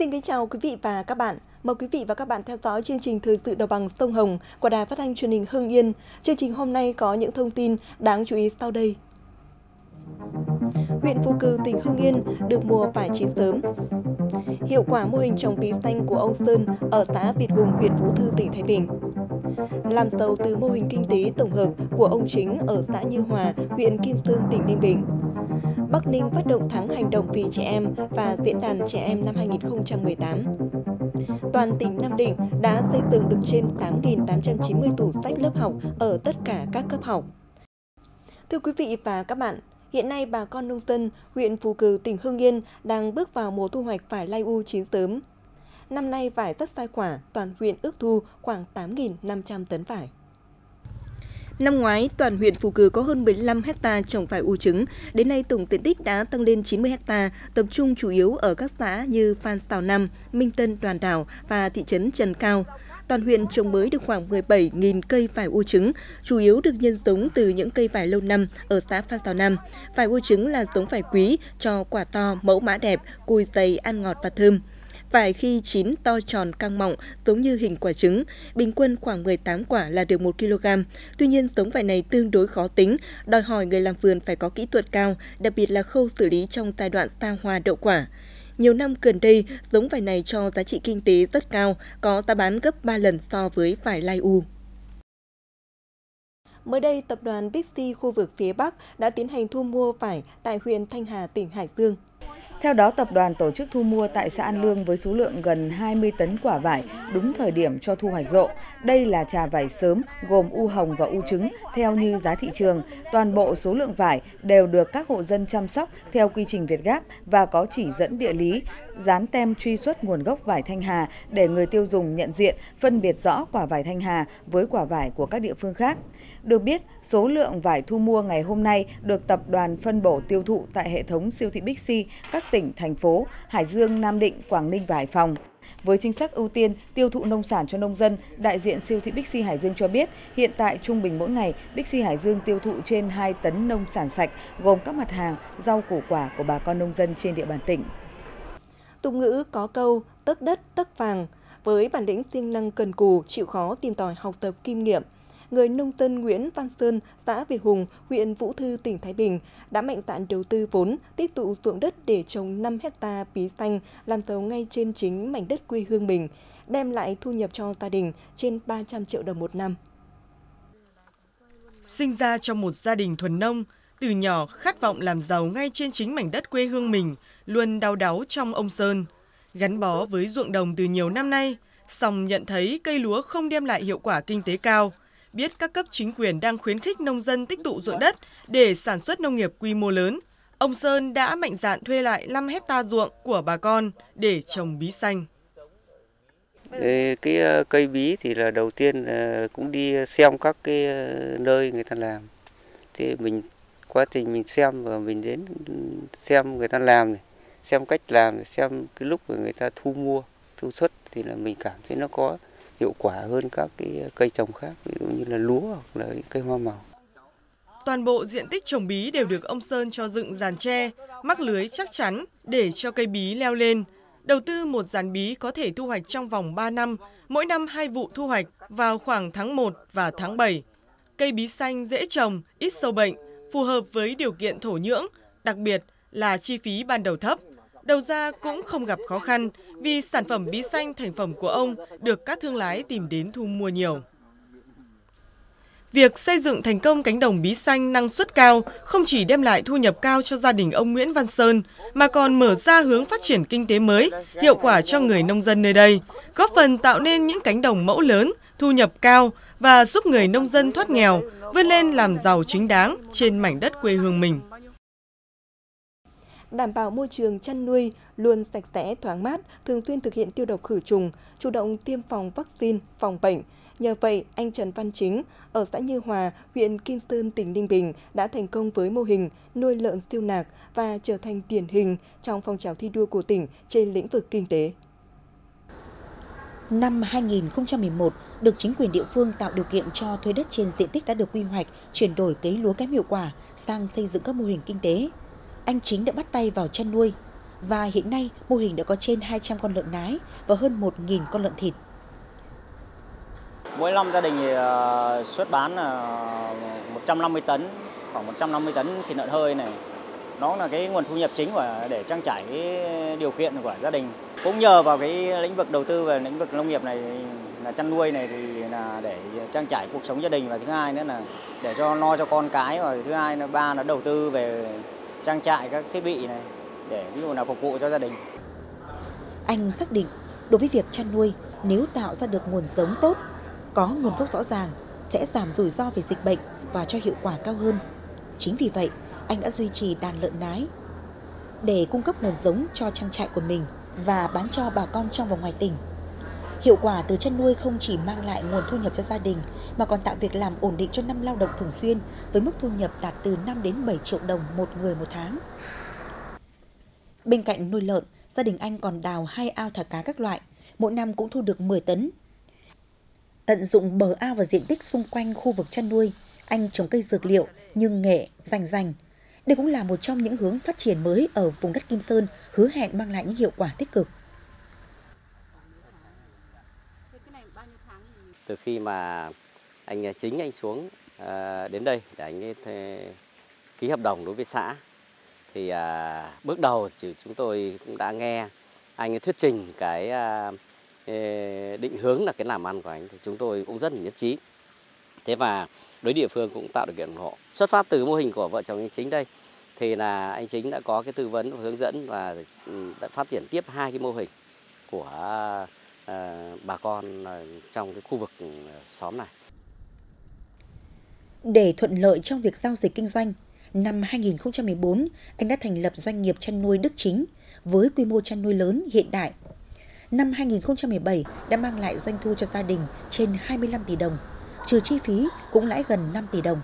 Xin kính chào quý vị và các bạn. Mời quý vị và các bạn theo dõi chương trình Thời sự Đồng bằng sông Hồng của Đài Phát thanh Truyền hình Hưng Yên. Chương trình hôm nay có những thông tin đáng chú ý sau đây. Huyện Phú Cừ, tỉnh Hưng Yên được mùa vải chín sớm. Hiệu quả mô hình trồng bí xanh của ông Sơn ở xã Việt Hùng, huyện Vũ Thư, tỉnh Thái Bình. Làm giàu từ mô hình kinh tế tổng hợp của ông Chính ở xã Như Hòa, huyện Kim Sơn, tỉnh Ninh Bình. Bắc Ninh phát động tháng hành động vì trẻ em và diễn đàn trẻ em năm 2018. Toàn tỉnh Nam Định đã xây dựng được trên 8.890 tủ sách lớp học ở tất cả các cấp học. Thưa quý vị và các bạn, hiện nay bà con nông dân huyện Phú Cừ, tỉnh Hưng Yên đang bước vào mùa thu hoạch vải lai u chín sớm. Năm nay vải rất sai quả, toàn huyện ước thu khoảng 8.500 tấn vải. Năm ngoái, toàn huyện Phú Cừ có hơn 15 ha trồng vải u trứng. Đến nay, tổng diện tích đã tăng lên 90 ha, tập trung chủ yếu ở các xã như Phan Xào Năm, Minh Tân, Đoàn Đảo và thị trấn Trần Cao. Toàn huyện trồng mới được khoảng 17.000 cây vải u trứng, chủ yếu được nhân giống từ những cây vải lâu năm ở xã Phan Xào Năm. Vải u trứng là giống vải quý, cho quả to, mẫu mã đẹp, cùi dày, ăn ngọt và thơm. Vải khi chín to tròn căng mọng, giống như hình quả trứng, bình quân khoảng 18 quả là được 1 kg. Tuy nhiên, giống vải này tương đối khó tính, đòi hỏi người làm vườn phải có kỹ thuật cao, đặc biệt là khâu xử lý trong giai đoạn sa hoa đậu quả. Nhiều năm gần đây, giống vải này cho giá trị kinh tế rất cao, có giá bán gấp 3 lần so với vải lai u. Mới đây, tập đoàn BigC khu vực phía Bắc đã tiến hành thu mua vải tại huyện Thanh Hà, tỉnh Hải Dương. Theo đó, tập đoàn tổ chức thu mua tại xã An Lương với số lượng gần 20 tấn quả vải đúng thời điểm cho thu hoạch rộ. Đây là trà vải sớm gồm u hồng và u trứng theo như giá thị trường. Toàn bộ số lượng vải đều được các hộ dân chăm sóc theo quy trình VietGAP và có chỉ dẫn địa lý, dán tem truy xuất nguồn gốc vải Thanh Hà để người tiêu dùng nhận diện, phân biệt rõ quả vải Thanh Hà với quả vải của các địa phương khác. Được biết, số lượng vải thu mua ngày hôm nay được tập đoàn phân bổ tiêu thụ tại hệ thống siêu thị Bixi, các tỉnh, thành phố Hải Dương, Nam Định, Quảng Ninh và Hải Phòng. Với chính sách ưu tiên tiêu thụ nông sản cho nông dân, đại diện siêu thị Bixi Hải Dương cho biết hiện tại trung bình mỗi ngày Bixi Hải Dương tiêu thụ trên 2 tấn nông sản sạch gồm các mặt hàng rau củ quả của bà con nông dân trên địa bàn tỉnh. Tục ngữ có câu tấc đất tấc vàng, với bản lĩnh siêng năng cần cù, chịu khó tìm tòi học tập kinh nghiệm, người nông dân Nguyễn Văn Sơn, xã Việt Hùng, huyện Vũ Thư, tỉnh Thái Bình đã mạnh dạn đầu tư vốn, tích tụ ruộng đất để trồng 5 ha bí xanh làm giàu ngay trên chính mảnh đất quê hương mình, đem lại thu nhập cho gia đình trên 300 triệu đồng một năm. Sinh ra trong một gia đình thuần nông, từ nhỏ khát vọng làm giàu ngay trên chính mảnh đất quê hương mình luôn đau đáu trong ông Sơn. Gắn bó với ruộng đồng từ nhiều năm nay, song nhận thấy cây lúa không đem lại hiệu quả kinh tế cao. Biết các cấp chính quyền đang khuyến khích nông dân tích tụ ruộng đất để sản xuất nông nghiệp quy mô lớn, ông Sơn đã mạnh dạn thuê lại 5 hectare ruộng của bà con để trồng bí xanh. Cái cây bí thì là đầu tiên cũng đi xem các cái nơi người ta làm. Thế mình quá trình mình xem và mình đến xem người ta làm này, xem cách làm này, xem cái lúc mà người ta thu mua, thu xuất thì là mình cảm thấy nó có hiệu quả hơn các cái cây trồng khác, ví dụ như là lúa hoặc là cây hoa màu. Toàn bộ diện tích trồng bí đều được ông Sơn cho dựng giàn tre, mắc lưới chắc chắn để cho cây bí leo lên. Đầu tư một giàn bí có thể thu hoạch trong vòng 3 năm, mỗi năm 2 vụ thu hoạch vào khoảng tháng 1 và tháng 7. Cây bí xanh dễ trồng, ít sâu bệnh, phù hợp với điều kiện thổ nhưỡng, đặc biệt là chi phí ban đầu thấp. Đầu ra cũng không gặp khó khăn vì sản phẩm bí xanh thành phẩm của ông được các thương lái tìm đến thu mua nhiều. Việc xây dựng thành công cánh đồng bí xanh năng suất cao không chỉ đem lại thu nhập cao cho gia đình ông Nguyễn Văn Sơn mà còn mở ra hướng phát triển kinh tế mới, hiệu quả cho người nông dân nơi đây, góp phần tạo nên những cánh đồng mẫu lớn, thu nhập cao và giúp người nông dân thoát nghèo, vươn lên làm giàu chính đáng trên mảnh đất quê hương mình. Đảm bảo môi trường chăn nuôi luôn sạch sẽ, thoáng mát, thường xuyên thực hiện tiêu độc khử trùng, chủ động tiêm phòng vaccine, phòng bệnh. Nhờ vậy, anh Trần Văn Chính ở xã Như Hòa, huyện Kim Sơn, tỉnh Ninh Bình đã thành công với mô hình nuôi lợn siêu nạc và trở thành điển hình trong phong trào thi đua của tỉnh trên lĩnh vực kinh tế. Năm 2011, được chính quyền địa phương tạo điều kiện cho thuê đất trên diện tích đã được quy hoạch, chuyển đổi cấy lúa kém hiệu quả sang xây dựng các mô hình kinh tế. Anh Chính đã bắt tay vào chăn nuôi. và hiện nay mô hình đã có trên 200 con lợn nái và hơn 1.000 con lợn thịt. Mỗi năm gia đình thì xuất bán là 150 tấn, khoảng 150 tấn thịt lợn hơi này. Nó là cái nguồn thu nhập chính để trang trải cái điều kiện của gia đình. Cũng nhờ vào cái lĩnh vực đầu tư về lĩnh vực nông nghiệp này là chăn nuôi này thì là để trang trải cuộc sống gia đình, và thứ hai nữa là để cho lo cho con cái, và thứ hai là ba là đầu tư về trang trại các thiết bị này để ví dụ là phục vụ cho gia đình. Anh xác định đối với việc chăn nuôi, nếu tạo ra được nguồn giống tốt, có nguồn gốc rõ ràng sẽ giảm rủi ro về dịch bệnh và cho hiệu quả cao hơn. Chính vì vậy, anh đã duy trì đàn lợn nái để cung cấp nguồn giống cho trang trại của mình và bán cho bà con trong và ngoài tỉnh. Hiệu quả từ chăn nuôi không chỉ mang lại nguồn thu nhập cho gia đình mà còn tạo việc làm ổn định cho 5 lao động thường xuyên với mức thu nhập đạt từ 5 đến 7 triệu đồng một người một tháng. Bên cạnh nuôi lợn, gia đình anh còn đào 2 ao thả cá các loại, mỗi năm cũng thu được 10 tấn. Tận dụng bờ ao và diện tích xung quanh khu vực chăn nuôi, anh trồng cây dược liệu như nghệ, rành. Đây cũng là một trong những hướng phát triển mới ở vùng đất Kim Sơn, hứa hẹn mang lại những hiệu quả tích cực. Từ khi mà anh xuống đến đây để anh ký hợp đồng đối với xã, thì bước đầu thì chúng tôi cũng đã nghe anh thuyết trình cái định hướng là cái làm ăn của anh, thì chúng tôi cũng rất là nhất trí. Thế và đối địa phương cũng tạo điều kiện ủng hộ. Xuất phát từ mô hình của vợ chồng anh Chính đây, thì là anh Chính đã có cái tư vấn và hướng dẫn và đã phát triển tiếp 2 cái mô hình của bà con trong cái khu vực xóm này. Để thuận lợi trong việc giao dịch kinh doanh, năm 2014 anh đã thành lập doanh nghiệp chăn nuôi Đức Chính với quy mô chăn nuôi lớn hiện đại. Năm 2017 đã mang lại doanh thu cho gia đình trên 25 tỷ đồng. Trừ chi phí cũng lãi gần 5 tỷ đồng.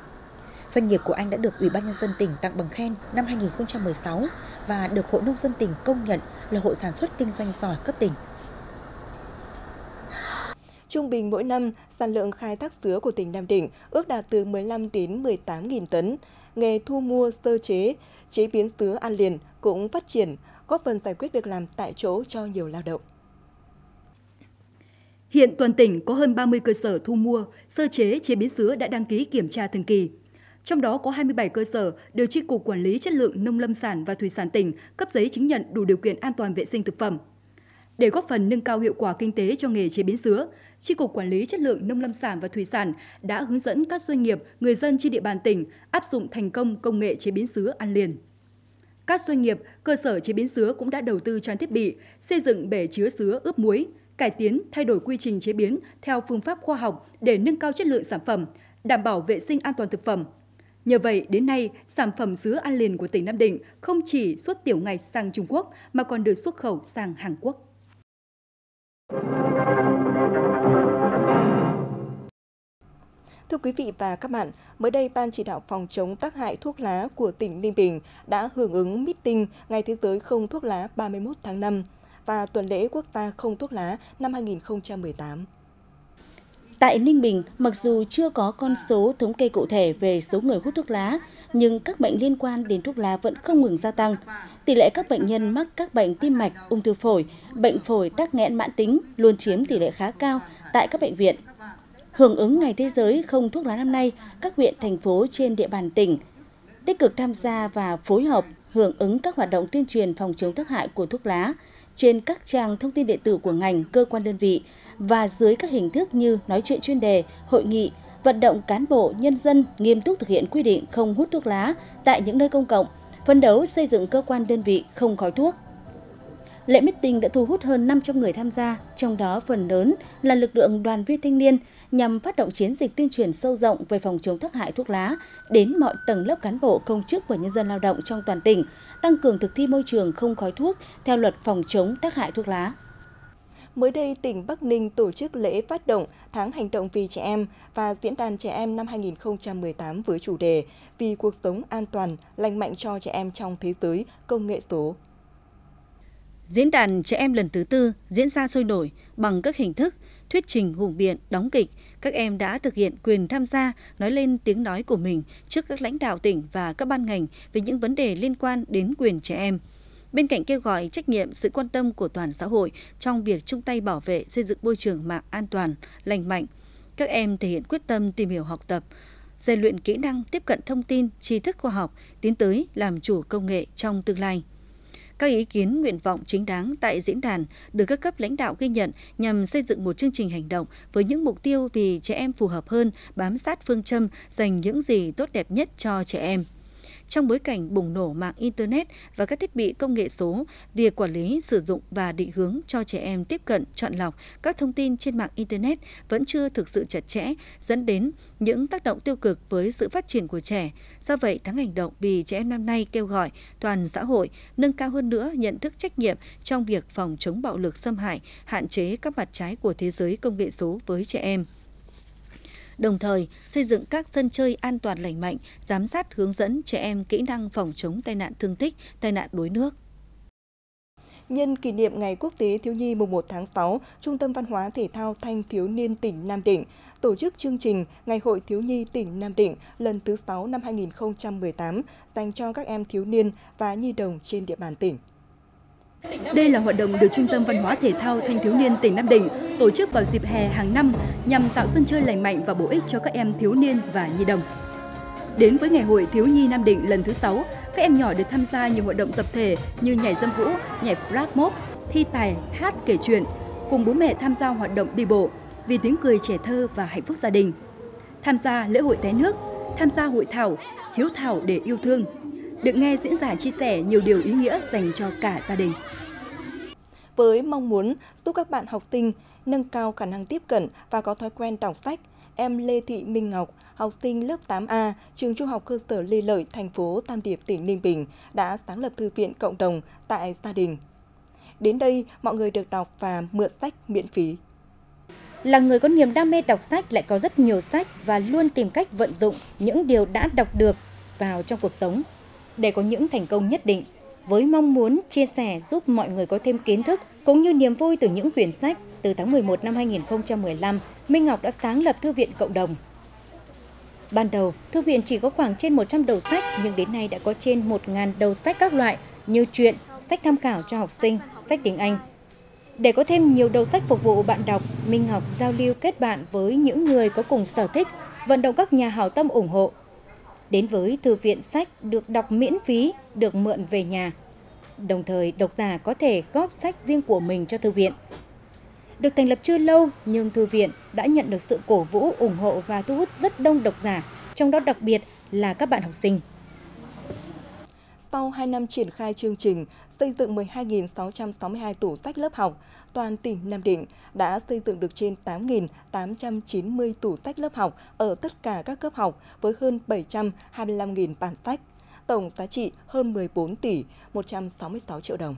Doanh nghiệp của anh đã được Ủy ban Nhân dân tỉnh tặng bằng khen năm 2016 và được Hội Nông dân tỉnh công nhận là hộ sản xuất kinh doanh giỏi cấp tỉnh. Trung bình mỗi năm, sản lượng khai thác sứa của tỉnh Nam Định ước đạt từ 15 đến 18.000 tấn. Nghề thu mua sơ chế, chế biến sứa ăn liền cũng phát triển, góp phần giải quyết việc làm tại chỗ cho nhiều lao động. Hiện toàn tỉnh có hơn 30 cơ sở thu mua, sơ chế, chế biến sứa đã đăng ký kiểm tra thường kỳ. Trong đó có 27 cơ sở được Chi cục Quản lý chất lượng nông lâm sản và thủy sản tỉnh cấp giấy chứng nhận đủ điều kiện an toàn vệ sinh thực phẩm. Để góp phần nâng cao hiệu quả kinh tế cho nghề chế biến sứa, Chi cục Quản lý chất lượng nông lâm sản và thủy sản đã hướng dẫn các doanh nghiệp, người dân trên địa bàn tỉnh áp dụng thành công công nghệ chế biến sứa ăn liền. Các doanh nghiệp, cơ sở chế biến sứa cũng đã đầu tư trang thiết bị, xây dựng bể chứa sứa ướp muối, cải tiến, thay đổi quy trình chế biến theo phương pháp khoa học để nâng cao chất lượng sản phẩm, đảm bảo vệ sinh an toàn thực phẩm. Nhờ vậy, đến nay, sản phẩm sứa ăn liền của tỉnh Nam Định không chỉ xuất tiểu ngạch sang Trung Quốc mà còn được xuất khẩu sang Hàn Quốc. Thưa quý vị và các bạn, mới đây Ban Chỉ đạo Phòng chống tác hại thuốc lá của tỉnh Ninh Bình đã hưởng ứng meeting Ngày Thế giới không thuốc lá 31 tháng 5. Và tuần lễ quốc gia không thuốc lá năm 2018. Tại Ninh Bình, mặc dù chưa có con số thống kê cụ thể về số người hút thuốc lá, nhưng các bệnh liên quan đến thuốc lá vẫn không ngừng gia tăng. Tỷ lệ các bệnh nhân mắc các bệnh tim mạch, ung thư phổi, bệnh phổi tắc nghẽn mãn tính luôn chiếm tỷ lệ khá cao tại các bệnh viện. Hưởng ứng Ngày Thế giới không thuốc lá năm nay, các huyện, thành phố trên địa bàn tỉnh tích cực tham gia và phối hợp hưởng ứng các hoạt động tuyên truyền phòng chống tác hại của thuốc lá trên các trang thông tin điện tử của ngành, cơ quan đơn vị và dưới các hình thức như nói chuyện chuyên đề, hội nghị, vận động cán bộ, nhân dân nghiêm túc thực hiện quy định không hút thuốc lá tại những nơi công cộng, phấn đấu xây dựng cơ quan đơn vị không khói thuốc. Lễ meeting đã thu hút hơn 500 người tham gia, trong đó phần lớn là lực lượng đoàn viên thanh niên nhằm phát động chiến dịch tuyên truyền sâu rộng về phòng chống tác hại thuốc lá đến mọi tầng lớp cán bộ, công chức và nhân dân lao động trong toàn tỉnh, tăng cường thực thi môi trường không khói thuốc theo luật phòng chống tác hại thuốc lá. Mới đây, tỉnh Bắc Ninh tổ chức lễ phát động Tháng Hành động vì trẻ em và Diễn đàn trẻ em năm 2018 với chủ đề Vì cuộc sống an toàn, lành mạnh cho trẻ em trong thế giới công nghệ số. Diễn đàn trẻ em lần thứ 4 diễn ra sôi nổi bằng các hình thức thuyết trình, hùng biện, đóng kịch. Các em đã thực hiện quyền tham gia, nói lên tiếng nói của mình trước các lãnh đạo tỉnh và các ban ngành về những vấn đề liên quan đến quyền trẻ em. Bên cạnh kêu gọi trách nhiệm, sự quan tâm của toàn xã hội trong việc chung tay bảo vệ, xây dựng môi trường mạng an toàn, lành mạnh, các em thể hiện quyết tâm tìm hiểu, học tập, rèn luyện kỹ năng tiếp cận thông tin, tri thức khoa học, tiến tới làm chủ công nghệ trong tương lai. Các ý kiến, nguyện vọng chính đáng tại diễn đàn được các cấp lãnh đạo ghi nhận nhằm xây dựng một chương trình hành động với những mục tiêu vì trẻ em phù hợp hơn, bám sát phương châm dành những gì tốt đẹp nhất cho trẻ em. Trong bối cảnh bùng nổ mạng Internet và các thiết bị công nghệ số, việc quản lý, sử dụng và định hướng cho trẻ em tiếp cận, chọn lọc các thông tin trên mạng Internet vẫn chưa thực sự chặt chẽ, dẫn đến những tác động tiêu cực với sự phát triển của trẻ. Do vậy, tháng hành động vì trẻ em năm nay kêu gọi toàn xã hội nâng cao hơn nữa nhận thức, trách nhiệm trong việc phòng chống bạo lực xâm hại, hạn chế các mặt trái của thế giới công nghệ số với trẻ em. Đồng thời, xây dựng các sân chơi an toàn lành mạnh, giám sát hướng dẫn trẻ em kỹ năng phòng chống tai nạn thương tích, tai nạn đuối nước. Nhân kỷ niệm Ngày Quốc tế Thiếu nhi mùng 1 tháng 6, Trung tâm Văn hóa Thể thao Thanh thiếu niên tỉnh Nam Định tổ chức chương trình Ngày hội Thiếu nhi tỉnh Nam Định lần thứ 6 năm 2018 dành cho các em thiếu niên và nhi đồng trên địa bàn tỉnh. Đây là hoạt động được Trung tâm Văn hóa Thể thao Thanh thiếu niên tỉnh Nam Định tổ chức vào dịp hè hàng năm nhằm tạo sân chơi lành mạnh và bổ ích cho các em thiếu niên và nhi đồng. Đến với Ngày hội Thiếu nhi Nam Định lần thứ 6, các em nhỏ được tham gia nhiều hoạt động tập thể như nhảy dâm vũ, nhảy flap mob, thi tài, hát kể chuyện, cùng bố mẹ tham gia hoạt động đi bộ, vì tiếng cười trẻ thơ và hạnh phúc gia đình, tham gia lễ hội té nước, tham gia hội thảo, hiếu thảo để yêu thương. Được nghe diễn giả chia sẻ nhiều điều ý nghĩa dành cho cả gia đình. Với mong muốn giúp các bạn học sinh nâng cao khả năng tiếp cận và có thói quen đọc sách, em Lê Thị Minh Ngọc, học sinh lớp 8A, trường Trung học cơ sở Lê Lợi, thành phố Tam Điệp, tỉnh Ninh Bình, đã sáng lập thư viện cộng đồng tại gia đình. Đến đây, mọi người được đọc và mượn sách miễn phí. Là người có niềm đam mê đọc sách, lại có rất nhiều sách và luôn tìm cách vận dụng những điều đã đọc được vào trong cuộc sống để có những thành công nhất định, với mong muốn chia sẻ giúp mọi người có thêm kiến thức cũng như niềm vui từ những quyển sách. Từ tháng 11 năm 2015, Minh Ngọc đã sáng lập thư viện cộng đồng. Ban đầu, thư viện chỉ có khoảng trên 100 đầu sách, nhưng đến nay đã có trên 1.000 đầu sách các loại như truyện, sách tham khảo cho học sinh, sách tiếng Anh. Để có thêm nhiều đầu sách phục vụ bạn đọc, Minh Ngọc giao lưu kết bạn với những người có cùng sở thích, vận động các nhà hảo tâm ủng hộ. Đến với thư viện, sách được đọc miễn phí, được mượn về nhà. Đồng thời, độc giả có thể góp sách riêng của mình cho thư viện. Được thành lập chưa lâu, nhưng thư viện đã nhận được sự cổ vũ, ủng hộ và thu hút rất đông độc giả, trong đó đặc biệt là các bạn học sinh. Sau 2 năm triển khai chương trình xây dựng 12.662 tủ sách lớp học, toàn tỉnh Nam Định đã xây dựng được trên 8.890 tủ sách lớp học ở tất cả các cấp học với hơn 725.000 bản sách, tổng giá trị hơn 14 tỷ 166 triệu đồng.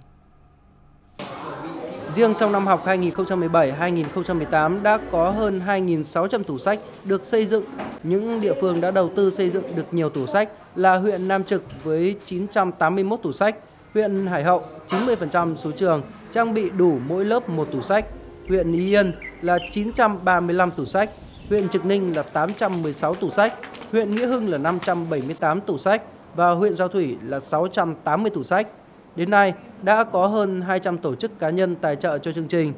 Riêng trong năm học 2017-2018 đã có hơn 2.600 tủ sách được xây dựng. Những địa phương đã đầu tư xây dựng được nhiều tủ sách là huyện Nam Trực với 981 tủ sách, huyện Hải Hậu 90% số trường trang bị đủ mỗi lớp 1 tủ sách, huyện Y Yên là 935 tủ sách, huyện Trực Ninh là 816 tủ sách, huyện Nghĩa Hưng là 578 tủ sách và huyện Giao Thủy là 680 tủ sách. Đến nay, đã có hơn 200 tổ chức cá nhân tài trợ cho chương trình.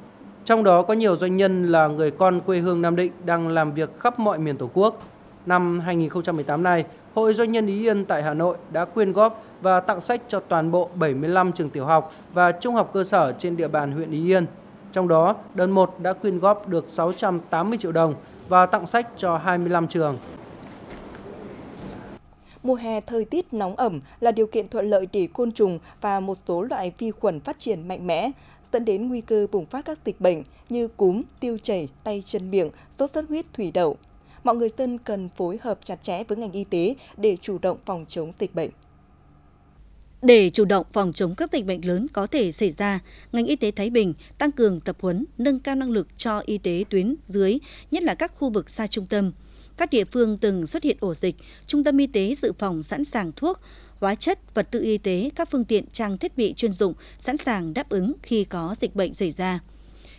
Trong đó có nhiều doanh nhân là người con quê hương Nam Định đang làm việc khắp mọi miền Tổ quốc. Năm 2018 này, Hội Doanh nhân Ý Yên tại Hà Nội đã quyên góp và tặng sách cho toàn bộ 75 trường tiểu học và trung học cơ sở trên địa bàn huyện Ý Yên. Trong đó, đợt 1 đã quyên góp được 680 triệu đồng và tặng sách cho 25 trường. Mùa hè thời tiết nóng ẩm là điều kiện thuận lợi để côn trùng và một số loại vi khuẩn phát triển mạnh mẽ, dẫn đến nguy cơ bùng phát các dịch bệnh như cúm, tiêu chảy, tay chân miệng, sốt xuất huyết, thủy đậu. Mọi người dân cần phối hợp chặt chẽ với ngành y tế để chủ động phòng chống dịch bệnh. Để chủ động phòng chống các dịch bệnh lớn có thể xảy ra, ngành y tế Thái Bình tăng cường tập huấn, nâng cao năng lực cho y tế tuyến dưới, nhất là các khu vực xa trung tâm. Các địa phương từng xuất hiện ổ dịch, trung tâm y tế dự phòng sẵn sàng thuốc, hóa chất, vật tư y tế, các phương tiện, trang thiết bị chuyên dụng sẵn sàng đáp ứng khi có dịch bệnh xảy ra.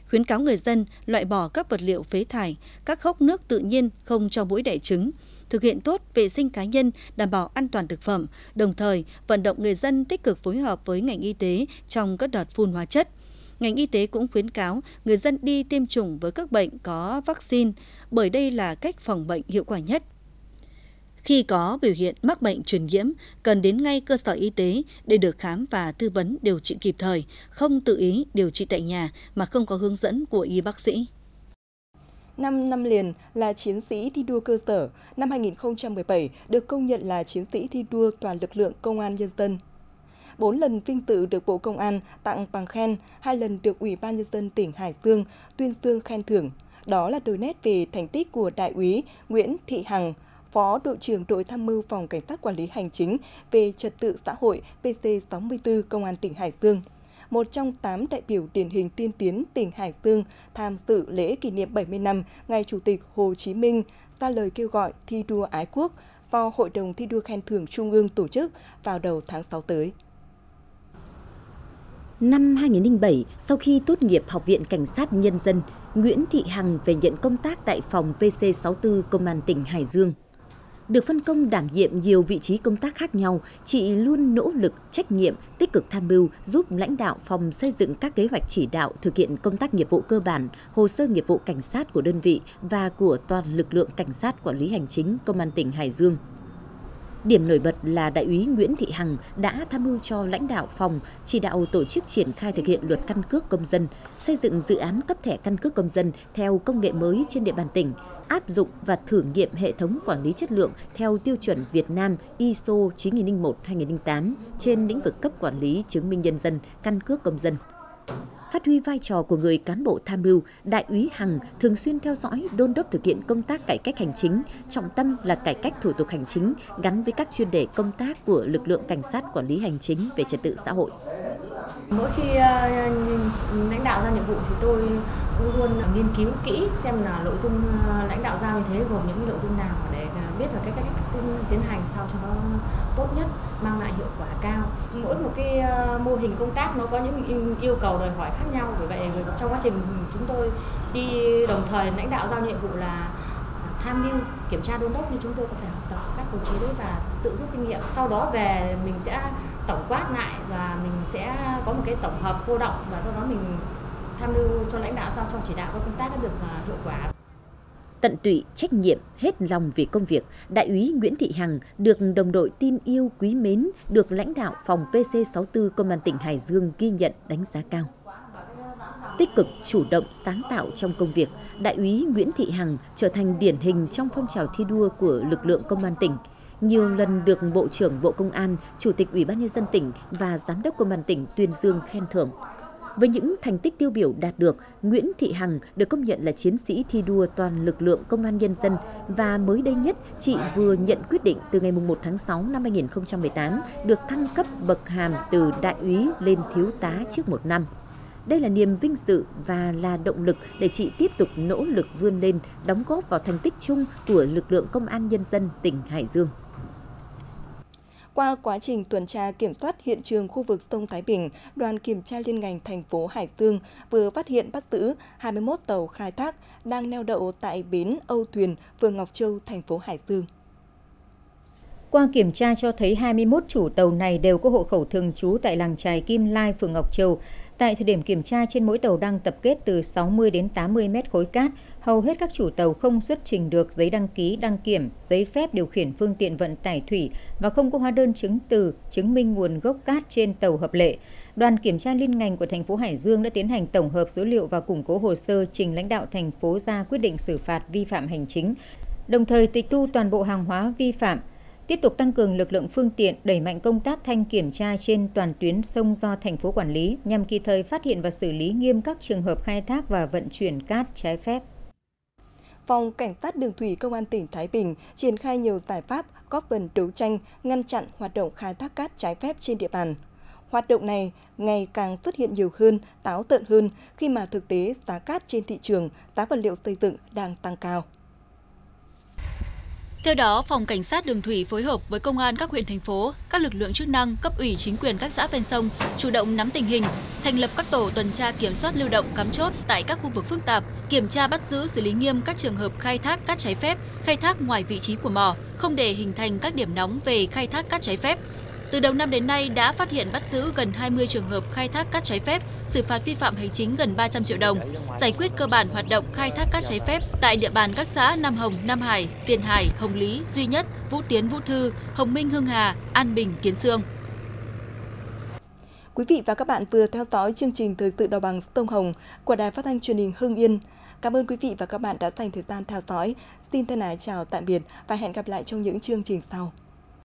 Khuyến cáo người dân loại bỏ các vật liệu phế thải, các hốc nước tự nhiên không cho muỗi đẻ trứng, thực hiện tốt vệ sinh cá nhân, đảm bảo an toàn thực phẩm, đồng thời vận động người dân tích cực phối hợp với ngành y tế trong các đợt phun hóa chất. Ngành y tế cũng khuyến cáo người dân đi tiêm chủng với các bệnh có vaccine, bởi đây là cách phòng bệnh hiệu quả nhất. Khi có biểu hiện mắc bệnh truyền nhiễm, cần đến ngay cơ sở y tế để được khám và tư vấn điều trị kịp thời, không tự ý điều trị tại nhà mà không có hướng dẫn của y bác sĩ. 5 năm liền là chiến sĩ thi đua cơ sở, năm 2017 được công nhận là chiến sĩ thi đua toàn lực lượng công an nhân dân. 4 lần vinh dự được Bộ Công an tặng bằng khen, 2 lần được Ủy ban Nhân dân tỉnh Hải Dương tuyên dương khen thưởng. Đó là đôi nét về thành tích của Đại úy Nguyễn Thị Hằng, Phó đội trưởng đội tham mưu phòng cảnh sát quản lý hành chính về trật tự xã hội BC 64 Công an tỉnh Hải Dương. Một trong 8 đại biểu điển hình tiên tiến tỉnh Hải Dương tham dự lễ kỷ niệm 70 năm Ngày Chủ tịch Hồ Chí Minh ra lời kêu gọi thi đua ái quốc do Hội đồng thi đua khen thưởng Trung ương tổ chức vào đầu tháng 6 tới. Năm 2007, sau khi tốt nghiệp Học viện Cảnh sát Nhân dân, Nguyễn Thị Hằng về nhận công tác tại phòng PC64 Công an tỉnh Hải Dương. Được phân công đảm nhiệm nhiều vị trí công tác khác nhau, chị luôn nỗ lực, trách nhiệm, tích cực tham mưu, giúp lãnh đạo phòng xây dựng các kế hoạch chỉ đạo thực hiện công tác nghiệp vụ cơ bản, hồ sơ nghiệp vụ cảnh sát của đơn vị và của toàn lực lượng cảnh sát quản lý hành chính Công an tỉnh Hải Dương. Điểm nổi bật là Đại úy Nguyễn Thị Hằng đã tham mưu cho lãnh đạo phòng chỉ đạo tổ chức triển khai thực hiện luật căn cước công dân, xây dựng dự án cấp thẻ căn cước công dân theo công nghệ mới trên địa bàn tỉnh, áp dụng và thử nghiệm hệ thống quản lý chất lượng theo tiêu chuẩn Việt Nam ISO 9001-2008 trên lĩnh vực cấp quản lý chứng minh nhân dân, căn cước công dân. Phát huy vai trò của người cán bộ tham mưu, Đại úy Hằng thường xuyên theo dõi, đôn đốc thực hiện công tác cải cách hành chính, trọng tâm là cải cách thủ tục hành chính gắn với các chuyên đề công tác của lực lượng cảnh sát quản lý hành chính về trật tự xã hội. Mỗi khi lãnh đạo ra nhiệm vụ thì tôi cũng luôn nghiên cứu kỹ xem là nội dung lãnh đạo ra như thế gồm những nội dung nào để biết là cái cách tiến hành sao cho nó tốt nhất, mang lại hiệu quả cao. Mỗi một cái mô hình công tác nó có những yêu cầu đòi hỏi khác nhau, vì vậy trong quá trình chúng tôi đi đồng thời lãnh đạo giao nhiệm vụ là tham mưu, kiểm tra đôn đốc thì chúng tôi cũng phải học tập các đồng chí đấy và tự rút kinh nghiệm. Sau đó về mình sẽ tổng quát lại và mình sẽ có một cái tổng hợp cô đọng và sau đó mình tham mưu cho lãnh đạo sao cho chỉ đạo các công tác đã được hiệu quả. Tận tụy, trách nhiệm, hết lòng vì công việc, Đại úy Nguyễn Thị Hằng được đồng đội tin yêu, quý mến, được lãnh đạo phòng PC64 Công an tỉnh Hải Dương ghi nhận, đánh giá cao. Tích cực, chủ động, sáng tạo trong công việc, Đại úy Nguyễn Thị Hằng trở thành điển hình trong phong trào thi đua của lực lượng Công an tỉnh. Nhiều lần được Bộ trưởng Bộ Công an, Chủ tịch Ủy ban Nhân dân tỉnh và Giám đốc Công an tỉnh tuyên dương khen thưởng. Với những thành tích tiêu biểu đạt được, Nguyễn Thị Hằng được công nhận là chiến sĩ thi đua toàn lực lượng Công an nhân dân và mới đây nhất, chị vừa nhận quyết định từ ngày 1 tháng 6 năm 2018 được thăng cấp bậc hàm từ đại úy lên thiếu tá trước một năm. Đây là niềm vinh dự và là động lực để chị tiếp tục nỗ lực vươn lên, đóng góp vào thành tích chung của lực lượng Công an nhân dân tỉnh Hải Dương. Qua quá trình tuần tra kiểm soát hiện trường khu vực sông Thái Bình, đoàn kiểm tra liên ngành thành phố Hải Dương vừa phát hiện bắt giữ 21 tàu khai thác đang neo đậu tại bến Âu Thuyền, phường Ngọc Châu, thành phố Hải Dương. Qua kiểm tra cho thấy 21 chủ tàu này đều có hộ khẩu thường trú tại làng chài Kim Lai, phường Ngọc Châu. Tại thời điểm kiểm tra, trên mỗi tàu đang tập kết từ 60 đến 80 mét khối cát. Hầu hết các chủ tàu không xuất trình được giấy đăng ký, đăng kiểm, giấy phép điều khiển phương tiện vận tải thủy và không có hóa đơn chứng từ chứng minh nguồn gốc cát trên tàu hợp lệ. Đoàn kiểm tra liên ngành của thành phố Hải Dương đã tiến hành tổng hợp số liệu và củng cố hồ sơ trình lãnh đạo thành phố ra quyết định xử phạt vi phạm hành chính, đồng thời tịch thu toàn bộ hàng hóa vi phạm. Tiếp tục tăng cường lực lượng phương tiện, đẩy mạnh công tác thanh kiểm tra trên toàn tuyến sông do thành phố quản lý nhằm kịp thời phát hiện và xử lý nghiêm các trường hợp khai thác và vận chuyển cát trái phép. Phòng Cảnh sát Đường thủy Công an tỉnh Thái Bình triển khai nhiều giải pháp góp phần đấu tranh, ngăn chặn hoạt động khai thác cát trái phép trên địa bàn. Hoạt động này ngày càng xuất hiện nhiều hơn, táo tợn hơn khi mà thực tế giá cát trên thị trường, giá vật liệu xây dựng đang tăng cao. Theo đó, Phòng Cảnh sát Đường thủy phối hợp với Công an các huyện, thành phố, các lực lượng chức năng, cấp ủy chính quyền các xã ven sông chủ động nắm tình hình, thành lập các tổ tuần tra kiểm soát lưu động cắm chốt tại các khu vực phức tạp, kiểm tra bắt giữ xử lý nghiêm các trường hợp khai thác cát trái phép, khai thác ngoài vị trí của mỏ, không để hình thành các điểm nóng về khai thác cát trái phép. Từ đầu năm đến nay đã phát hiện bắt giữ gần 20 trường hợp khai thác cát trái phép, xử phạt vi phạm hành chính gần 300 triệu đồng, giải quyết cơ bản hoạt động khai thác cát trái phép tại địa bàn các xã Nam Hồng, Nam Hải, Tiền Hải, Hồng Lý, Duy Nhất, Vũ Tiến, Vũ Thư, Hồng Minh, Hưng Hà, An Bình, Kiến Xương. Quý vị và các bạn vừa theo dõi chương trình Thời sự Đồng bằng sông Hồng của Đài Phát thanh Truyền hình Hưng Yên. Cảm ơn quý vị và các bạn đã dành thời gian theo dõi. Xin thân ái chào tạm biệt và hẹn gặp lại trong những chương trình sau.